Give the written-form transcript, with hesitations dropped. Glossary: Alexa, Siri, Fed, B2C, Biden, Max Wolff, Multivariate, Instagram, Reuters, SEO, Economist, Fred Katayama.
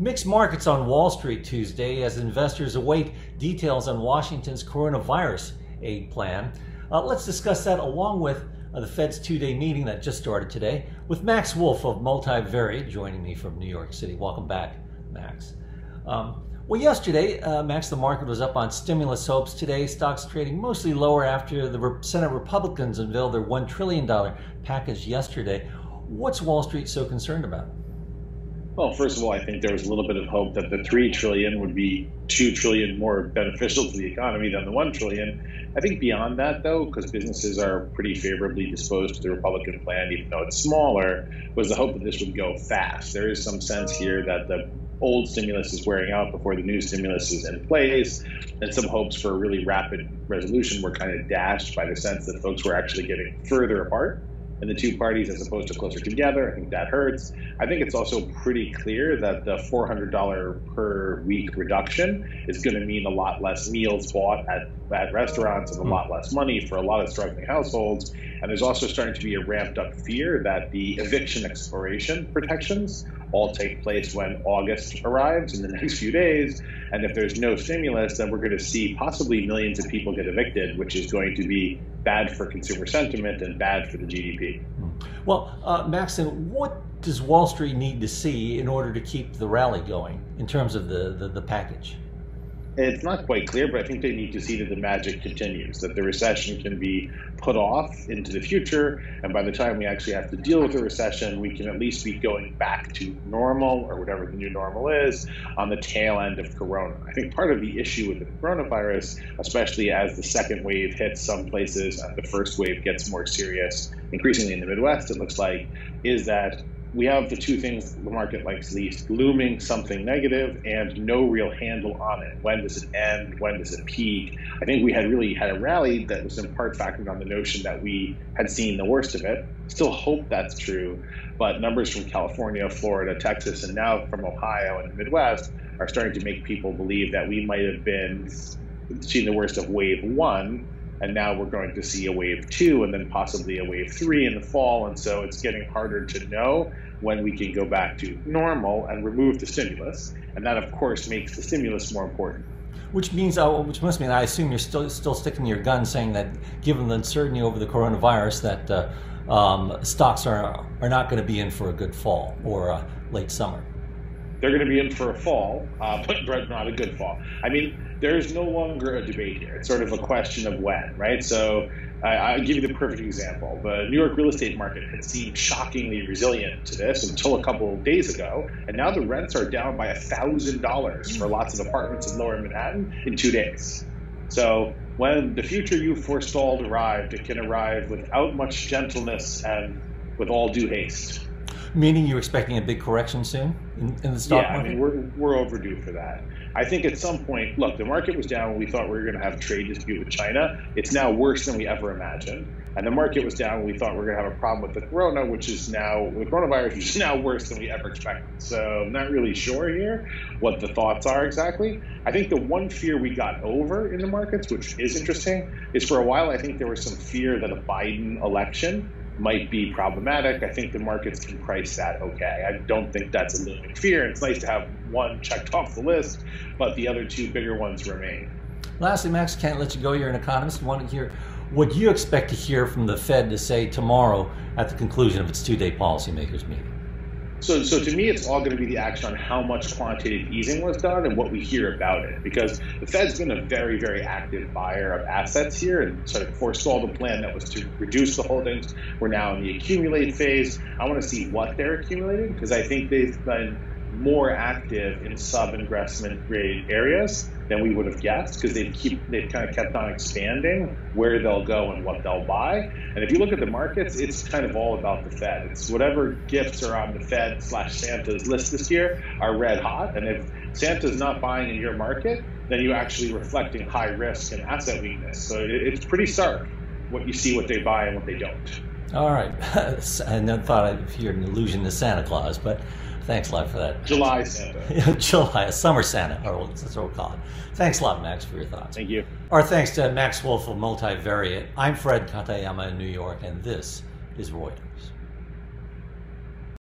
Mixed markets on Wall Street Tuesday as investors await details on Washington's coronavirus aid plan. Let's discuss that along with the Fed's two-day meeting that just started today with Max Wolff of Multivariate joining me from New York City. Welcome back, Max. Well, yesterday, Max, the market was up on stimulus hopes. Today, stocks trading mostly lower after the Senate Republicans unveiled their $1 trillion package yesterday. What's Wall Street so concerned about? Well, first of all, I think there was a little bit of hope that the $3 trillion would be $2 trillion more beneficial to the economy than the $1 trillion. I think beyond that, though, because businesses are pretty favorably disposed to the Republican plan, even though it's smaller, was the hope that this would go fast. There is some sense here that the old stimulus is wearing out before the new stimulus is in place, and some hopes for a really rapid resolution were kind of dashed by the sense that folks were actually getting further apart in the two parties as opposed to closer together. I think that hurts. I think it's also pretty clear that the $400 per week reduction is going to mean a lot less meals bought at restaurants and a lot less money for a lot of struggling households. And there's also starting to be a ramped up fear that the eviction expiration protections all take place when August arrives in the next few days. And if there's no stimulus, then we're going to see possibly millions of people get evicted, which is going to be bad for consumer sentiment and bad for the GDP. Well, Maxon, what does Wall Street need to see in order to keep the rally going in terms of the package? It's not quite clear, but I think they need to see that the magic continues, that the recession can be put off into the future, and by the time we actually have to deal with the recession, we can at least be going back to normal, or whatever the new normal is, on the tail end of corona. I think part of the issue with the coronavirus, especially as the second wave hits some places and the first wave gets more serious, increasingly in the Midwest, it looks like, is that we have the two things the market likes least: looming something negative and no real handle on it. When does it end? When does it peak? I think we had really had a rally that was in part factored on the notion that we had seen the worst of it. Still hope that's true, but numbers from California, Florida, Texas, and now from Ohio and the Midwest are starting to make people believe that we might have been seeing the worst of wave one, and now we're going to see a wave two and then possibly a wave three in the fall. And so it's getting harder to know when we can go back to normal and remove the stimulus. And that, of course, makes the stimulus more important. Which means, which must mean, I assume you're still sticking to your gun, saying that given the uncertainty over the coronavirus, that stocks are not going to be in for a good fall or late summer. They're going to be in for a fall, but not a good fall. I mean, there is no longer a debate here. It's sort of a question of when, right? So I'll give you the perfect example. The New York real estate market had seemed shockingly resilient to this until a couple of days ago, and now the rents are down by $1,000 for lots of apartments in Lower Manhattan in 2 days. So when the future you forestalled arrived, it can arrive without much gentleness and with all due haste. Meaning you're expecting a big correction soon in the stock market? Yeah, I mean, we're overdue for that. I think at some point, look, the market was down when we thought we were going to have a trade dispute with China. It's now worse than we ever imagined. And the market was down when we thought we were going to have a problem with the coronavirus, which is now worse than we ever expected. So I'm not really sure here what the thoughts are exactly. I think the one fear we got over in the markets, which is interesting, is for a while I think there was some fear that a Biden election might be problematic. I think the markets can price that okay. I don't think that's a looming fear. It's nice to have one checked off the list, but the other two bigger ones remain. Lastly, Max, can't let you go. You're an economist. I want to hear what you expect to hear from the Fed to say tomorrow at the conclusion of its two-day policymakers meeting. So to me, it's all going to be the action on how much quantitative easing was done and what we hear about it, because the Fed's been a very, very active buyer of assets here and sort of forestalled the plan that was to reduce the holdings. We're now in the accumulate phase. I want to see what they're accumulating, because I think they've been more active in sub-investment grade areas than we would have guessed, because they've kind of kept on expanding where they'll go and what they'll buy. And if you look at the markets, it's kind of all about the Fed. It's whatever gifts are on the Fed / Santa's list this year are red hot. And if Santa's not buying in your market, then you're actually reflecting high risk and asset weakness. So it's pretty stark what you see, what they buy and what they don't. All right. I never thought I'd hear an allusion to Santa Claus, but thanks a lot for that. July Santa. July, summer Santa, or that's what we'll call it. Thanks a lot, Max, for your thoughts. Thank you. Our thanks to Max Wolff of Multivariate. I'm Fred Katayama in New York, and this is Reuters.